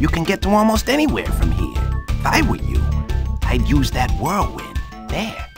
You can get to almost anywhere from here. If I were you, I'd use that whirlwind there.